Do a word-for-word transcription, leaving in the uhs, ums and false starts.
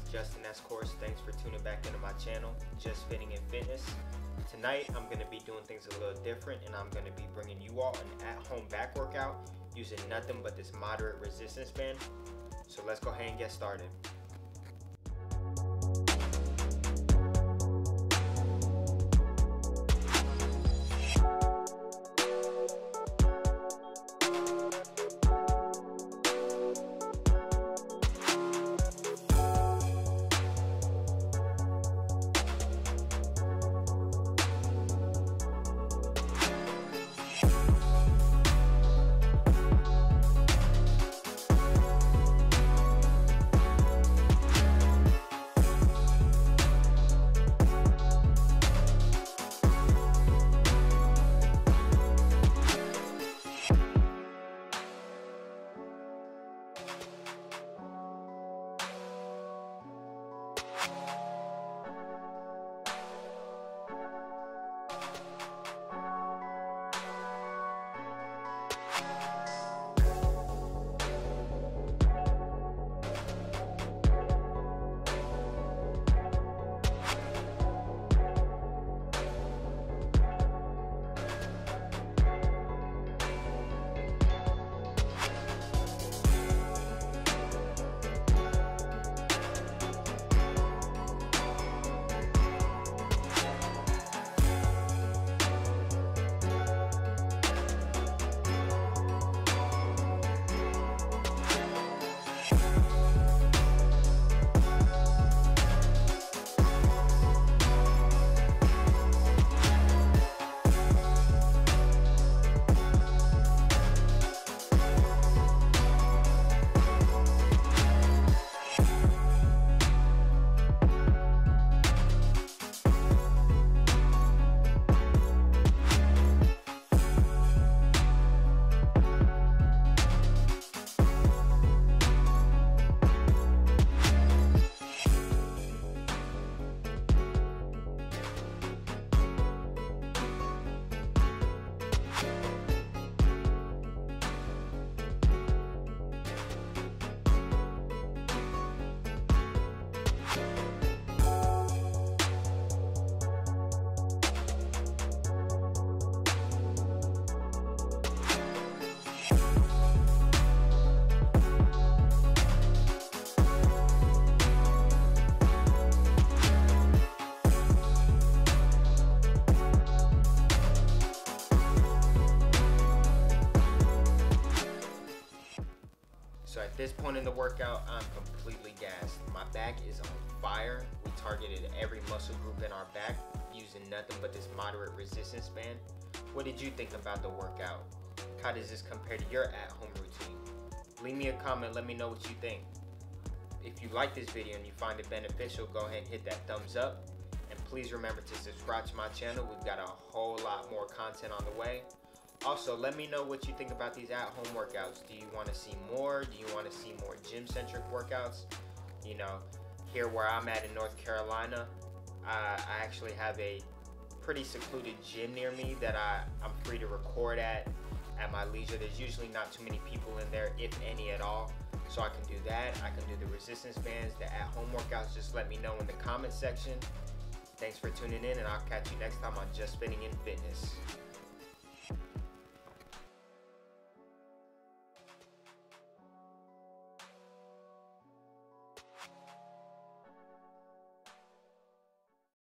It's Justin Escourse. Thanks for tuning back into my channel, Just Spitting in Fitness. Tonight, I'm going to be doing things a little different, and I'm going to be bringing you all an at-home back workout using nothing but this moderate resistance band. So let's go ahead and get started. So at this point in the workout, I'm completely gassed. My back is on fire. We targeted every muscle group in our back using nothing but this moderate resistance band. What did you think about the workout? How does this compare to your at-home routine? Leave me a comment, let me know what you think. If you like this video and you find it beneficial, go ahead and hit that thumbs up. And please remember to subscribe to my channel. We've got a whole lot more content on the way. Also, let me know what you think about these at-home workouts. Do you want to see more? Do you want to see more gym-centric workouts? You know, here where I'm at in North Carolina, I, I actually have a pretty secluded gym near me that I, I'm free to record at at my leisure. There's usually not too many people in there, if any at all. So I can do that. I can do the resistance bands, the at-home workouts. Just let me know in the comment section. Thanks for tuning in, and I'll catch you next time on Just Spitting in Fitness.